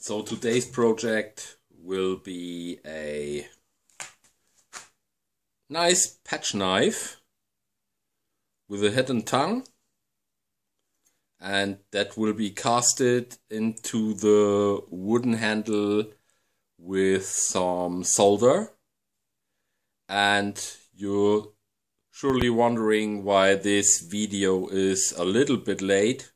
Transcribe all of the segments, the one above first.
So today's project will be a nice patch knife with a head and tongue, and that will be casted into the wooden handle with some solder. And you're surely wondering why this video is a little bit late.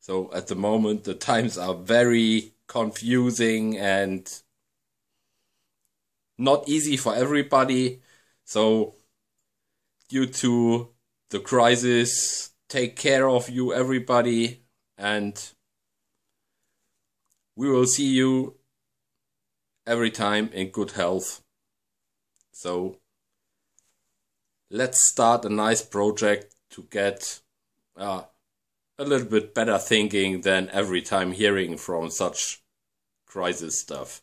So at the moment the times are very confusing and not easy for everybody. So due to the crisis, take care of you everybody, and we will see you every time in good health. So let's start a nice project to get a little bit better thinking than every time hearing from such crisis stuff.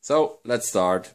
So let's start.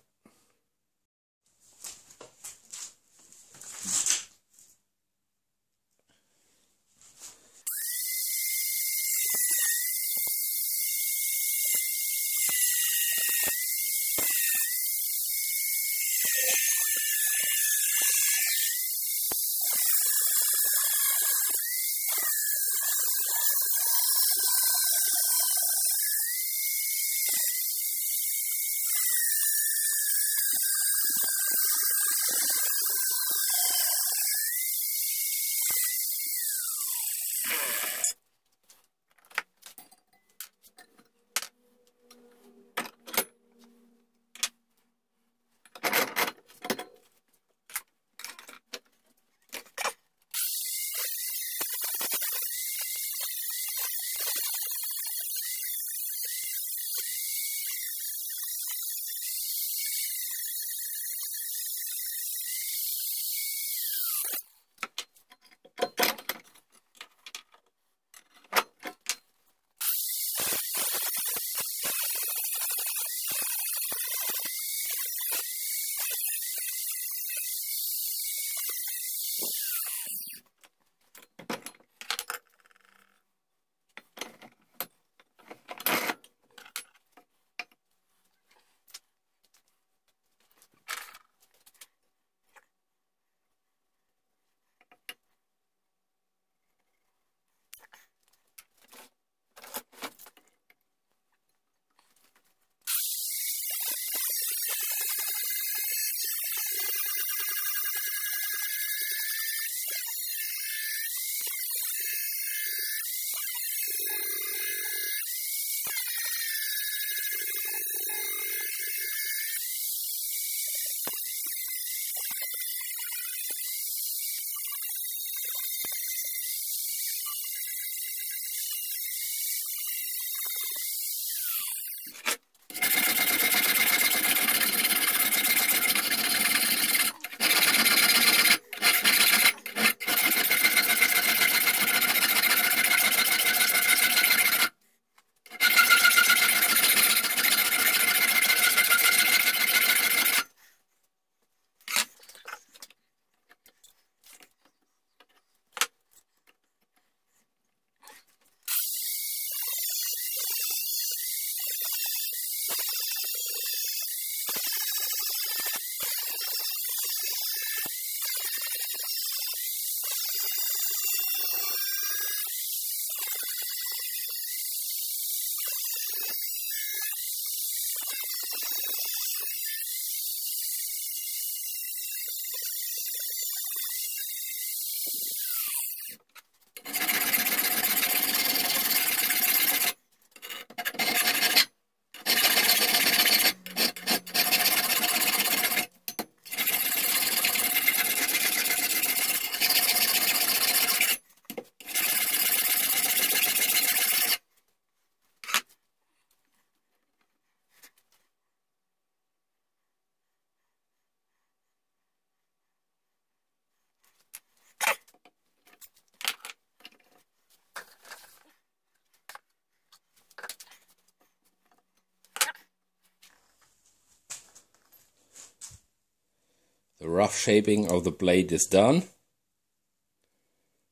The rough shaping of the blade is done.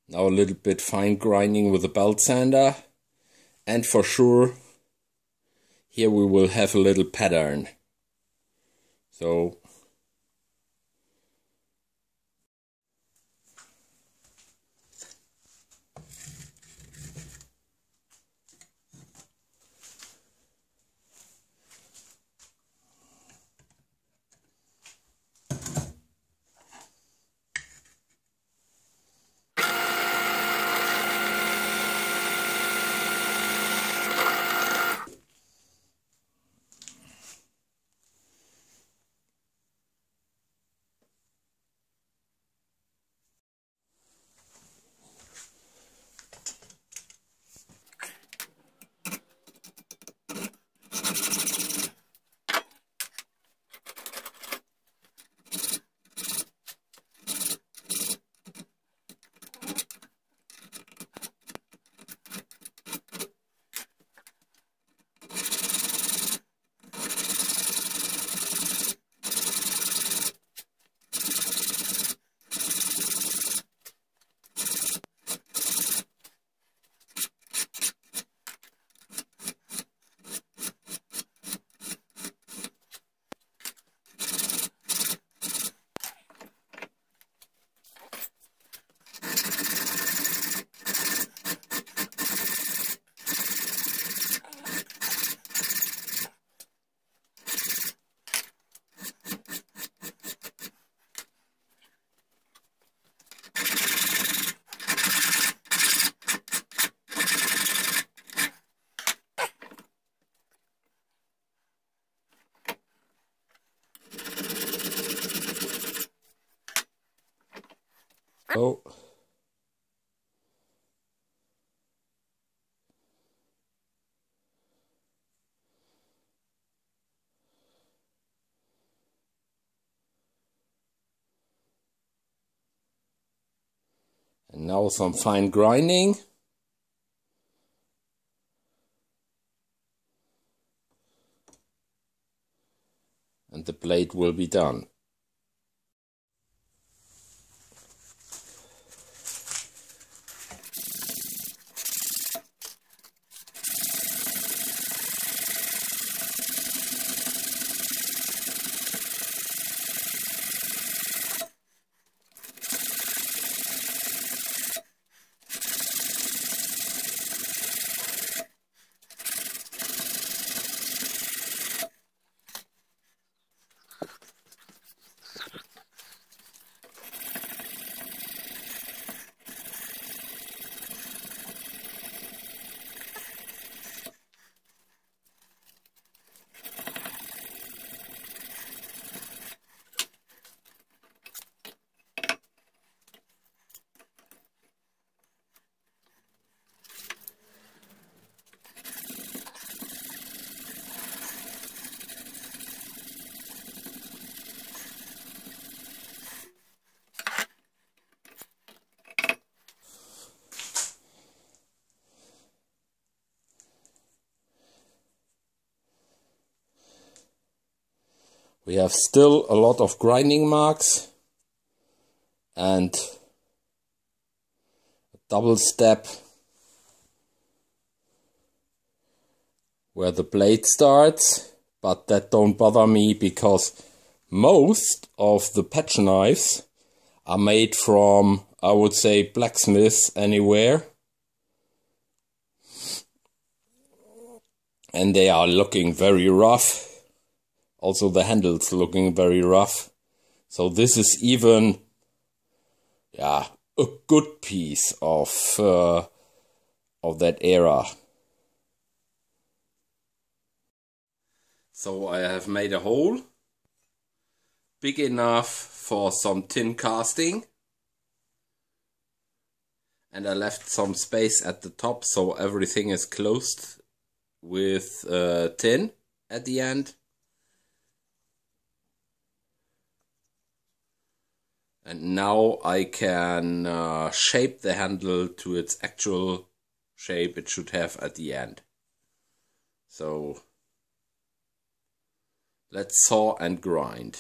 Now a little bit fine grinding with the belt sander, and for sure here we will have a little pattern. So oh, and now some fine grinding. And the plate will be done. We have still a lot of grinding marks and a double step where the blade starts, but that don't bother me because most of the patch knives are made from, I would say, blacksmiths anywhere, and they are looking very rough. Also the handles looking very rough. So this is even a good piece of that era. So I have made a hole big enough for some tin casting. And I left some space at the top so everything is closed with tin at the end. And now I can shape the handle to its actual shape it should have at the end. So let's saw and grind.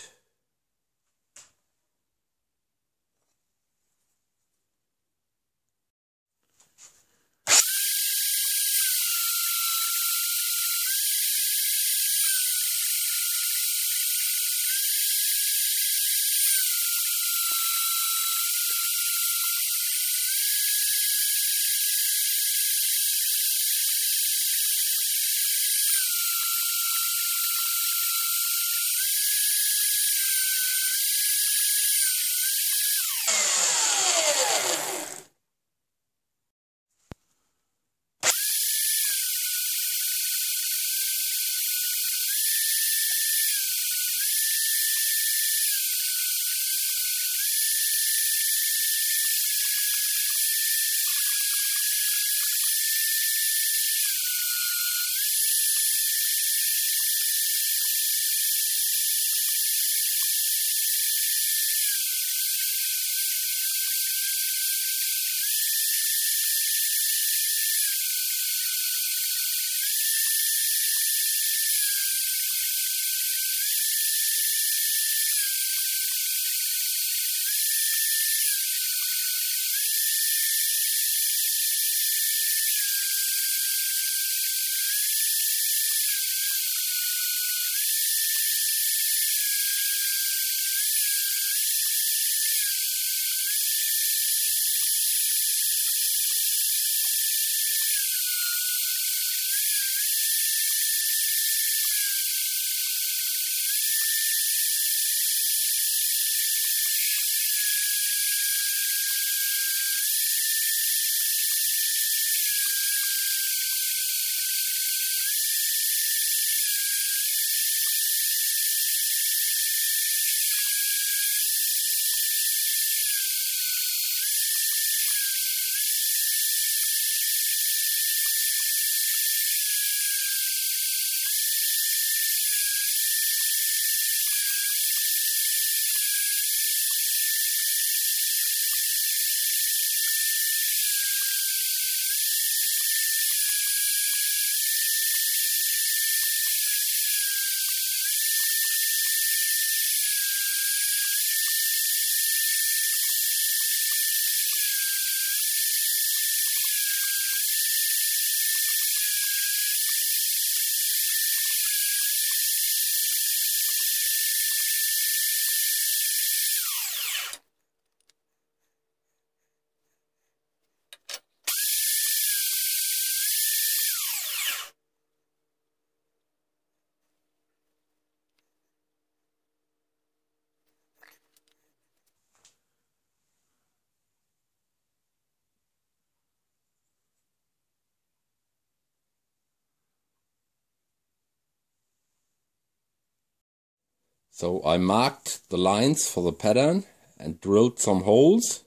So I marked the lines for the pattern and drilled some holes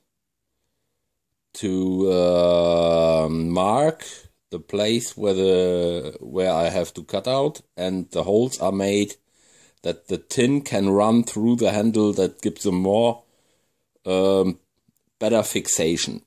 to mark the place where I have to cut out, and the holes are made that the tin can run through the handle. That gives a more better fixation.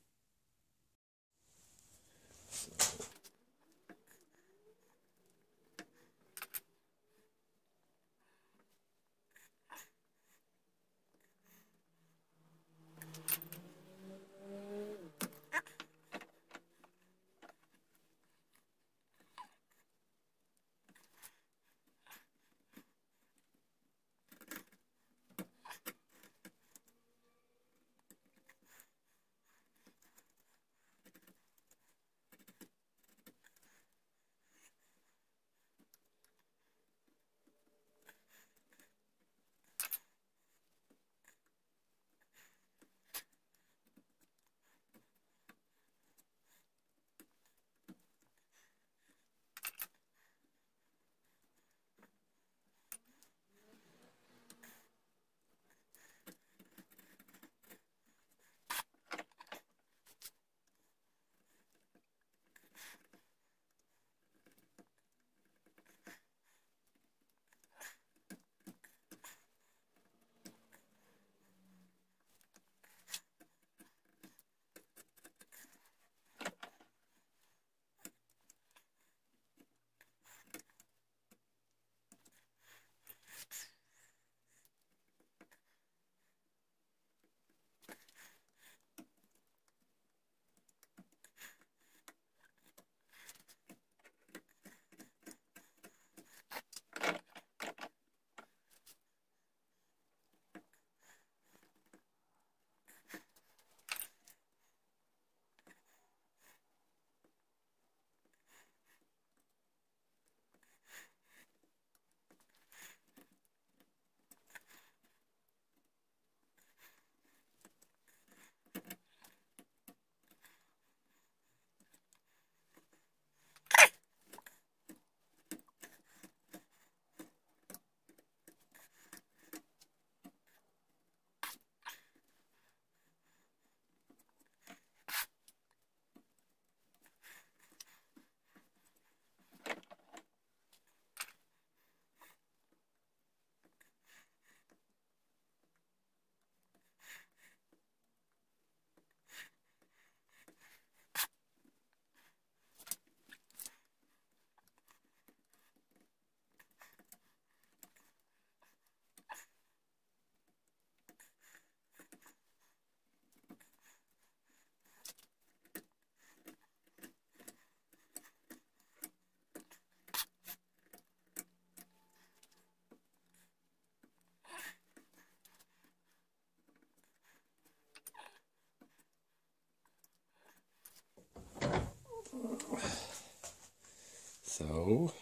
So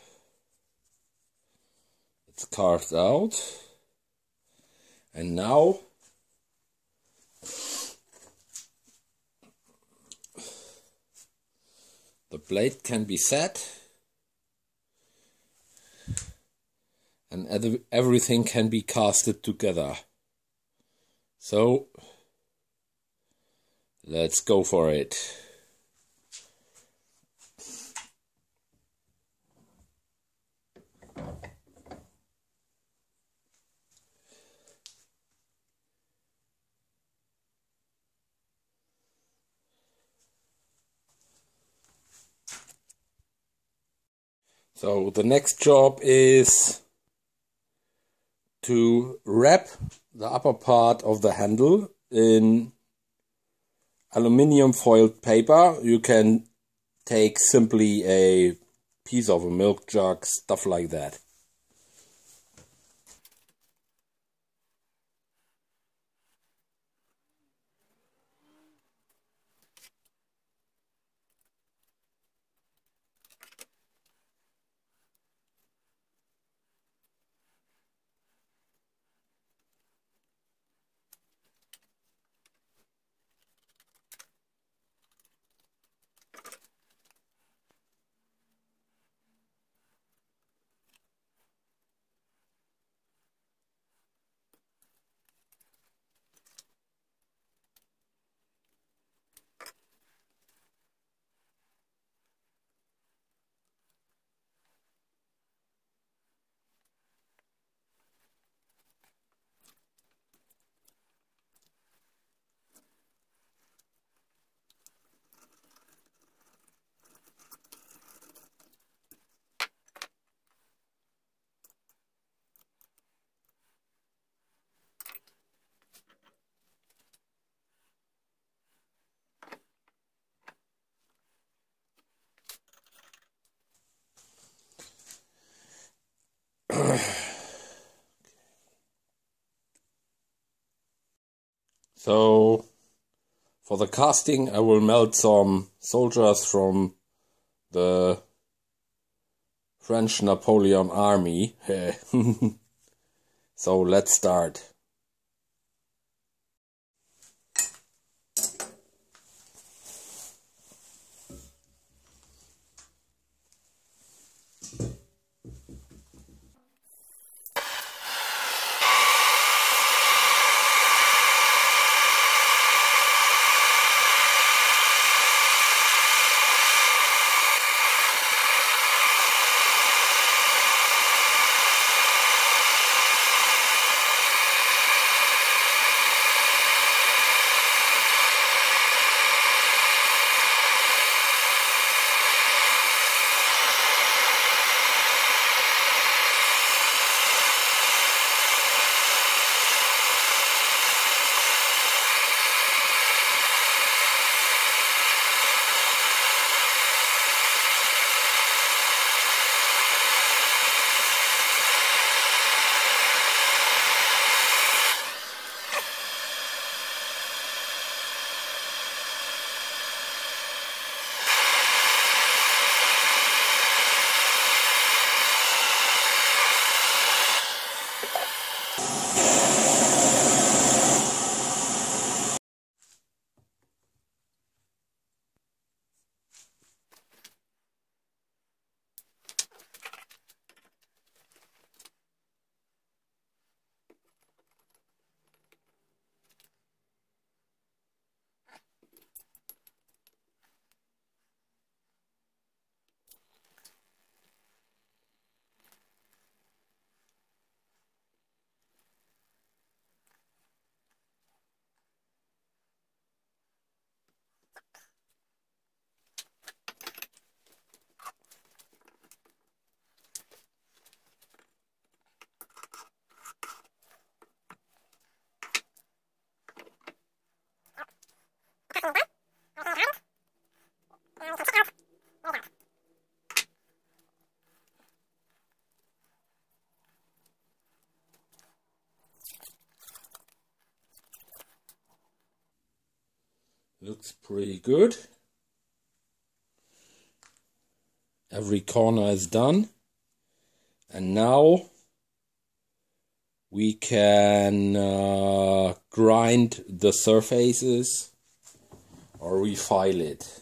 it's carved out, and now the blade can be set and everything can be casted together. So let's go for it. So the next job is to wrap the upper part of the handle in aluminium foiled paper. You can take simply a piece of a milk jug, stuff like that. So, for the casting, I will melt some soldiers from the French Napoleon army. So, let's start. Looks pretty good. Every corner is done. And now we can grind the surfaces or refile it.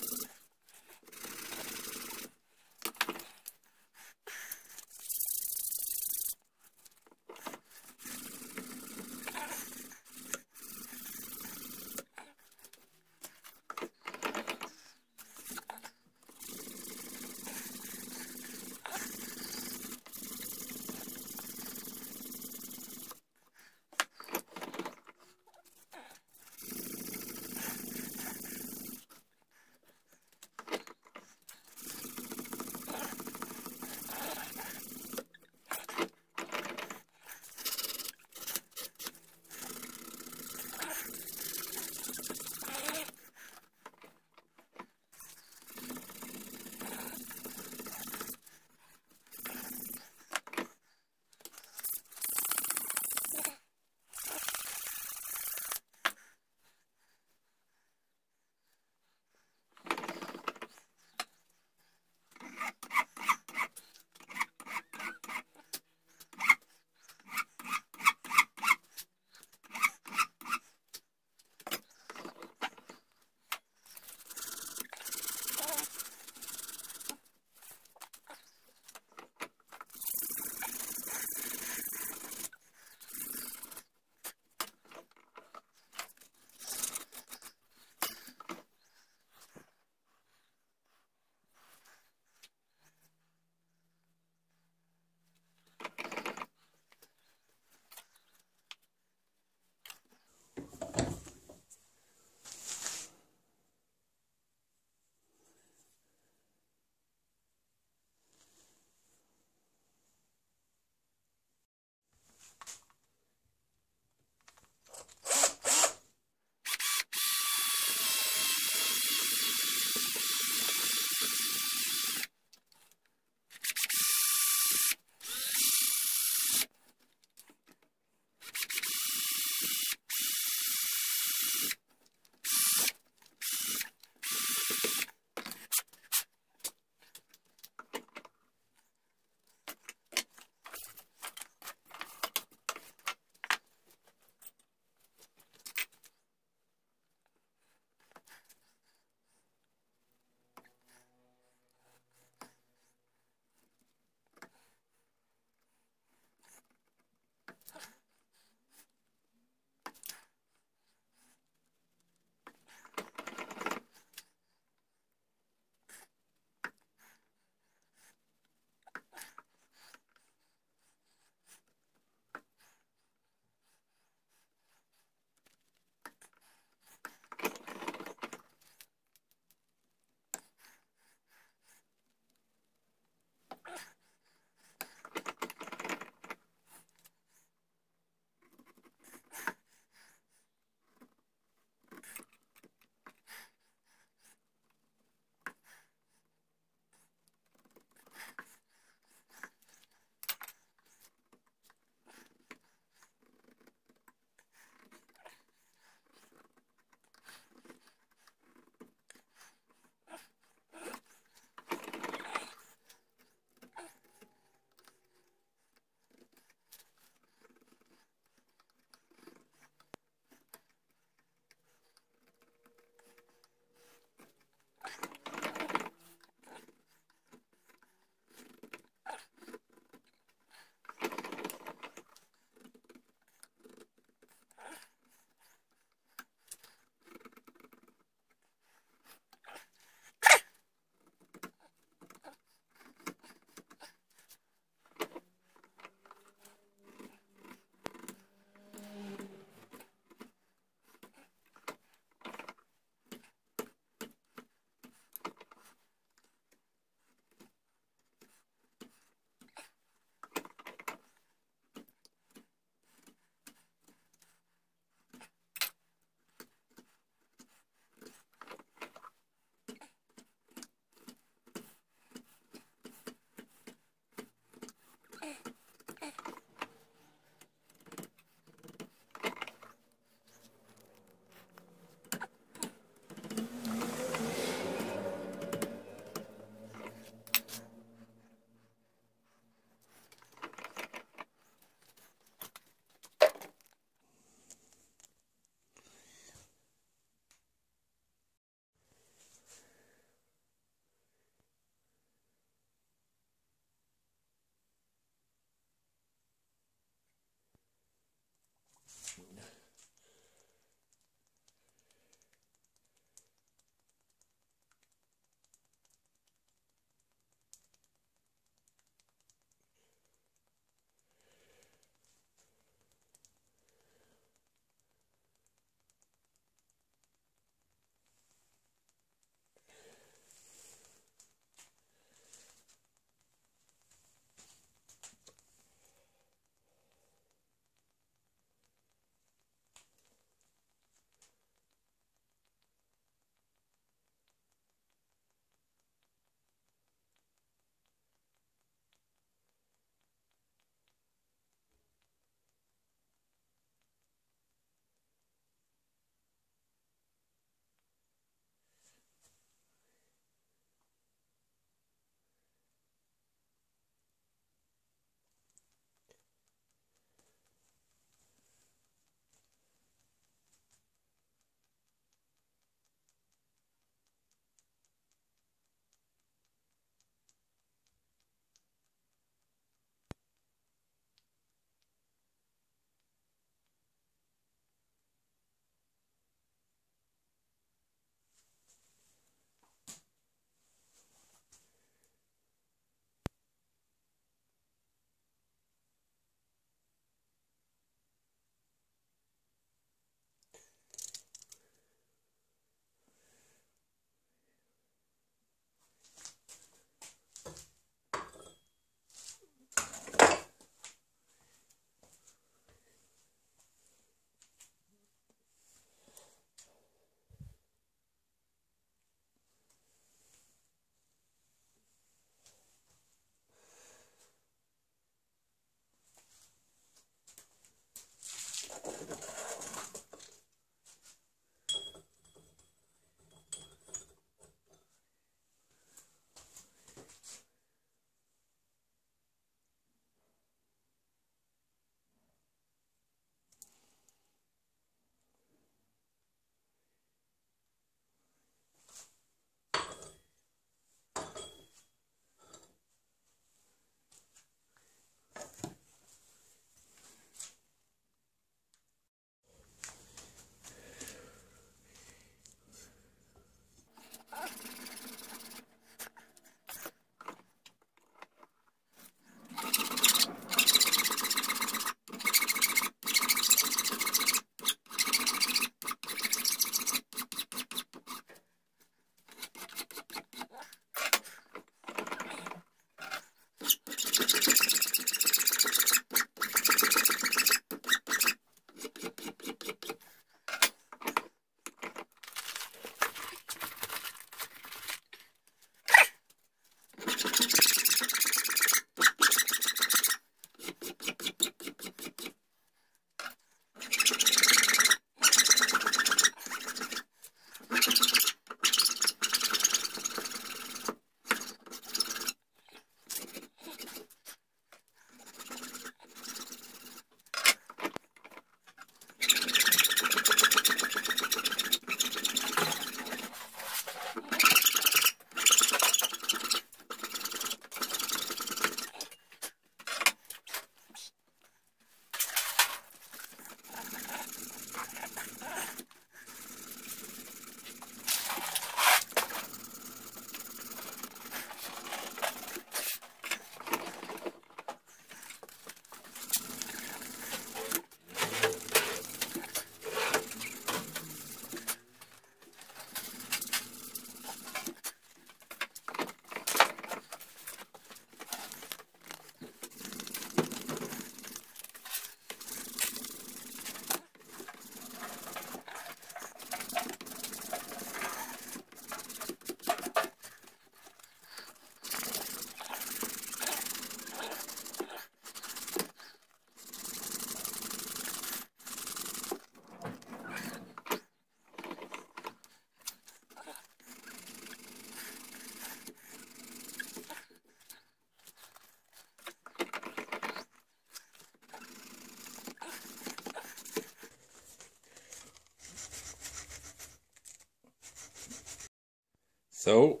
So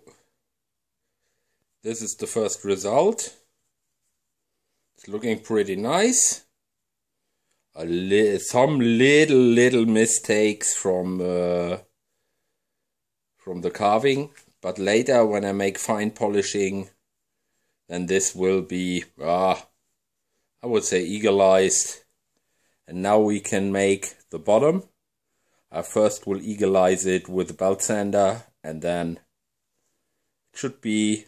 this is the first result. It's looking pretty nice. Some little mistakes from the carving, but later when I make fine polishing, then this will be, I would say, eagleized. And now we can make the bottom. I first will eagleize it with the belt sander, and then it should be,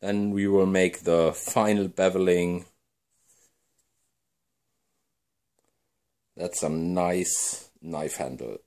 then we will make the final beveling. That's a nice knife handle.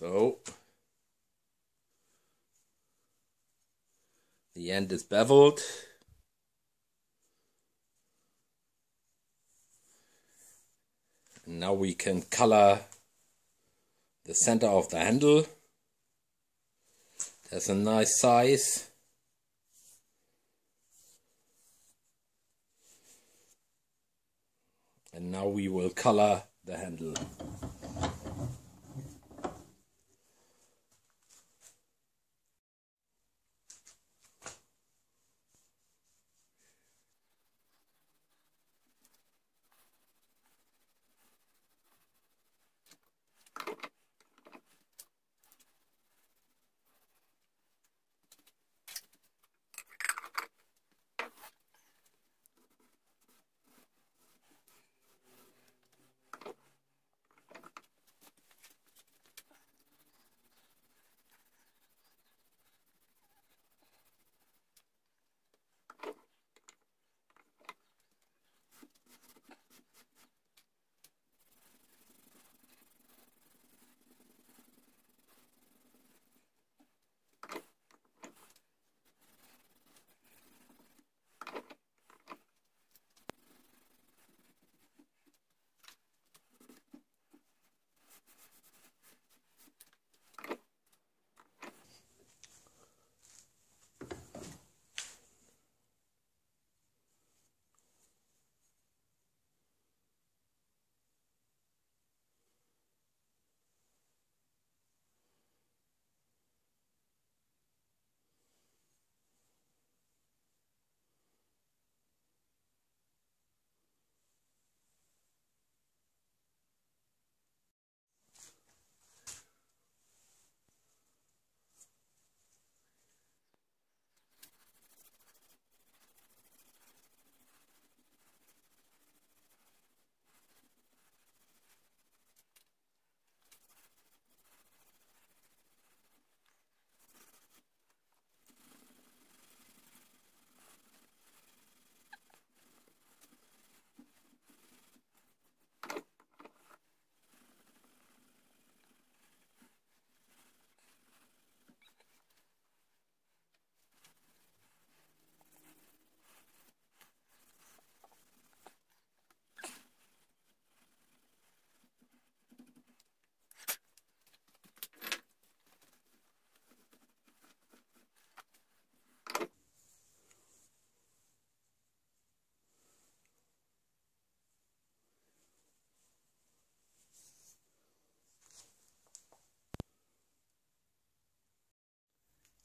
So the end is beveled. And now we can color the center of the handle. That's a nice size. And now we will color the handle.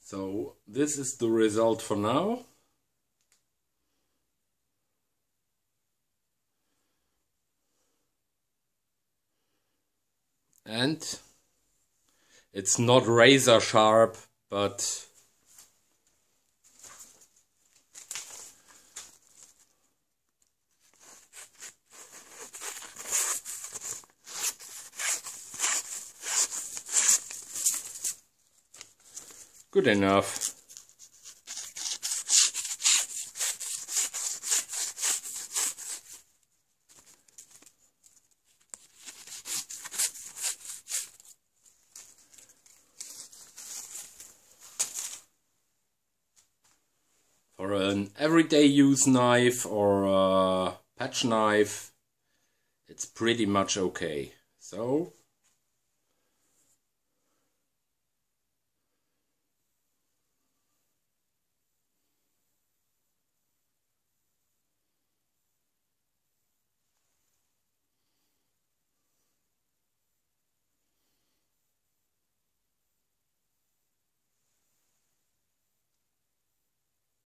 So this is the result for now. And it's not razor sharp, but good enough. For an everyday use knife or a patch knife, it's pretty much okay. So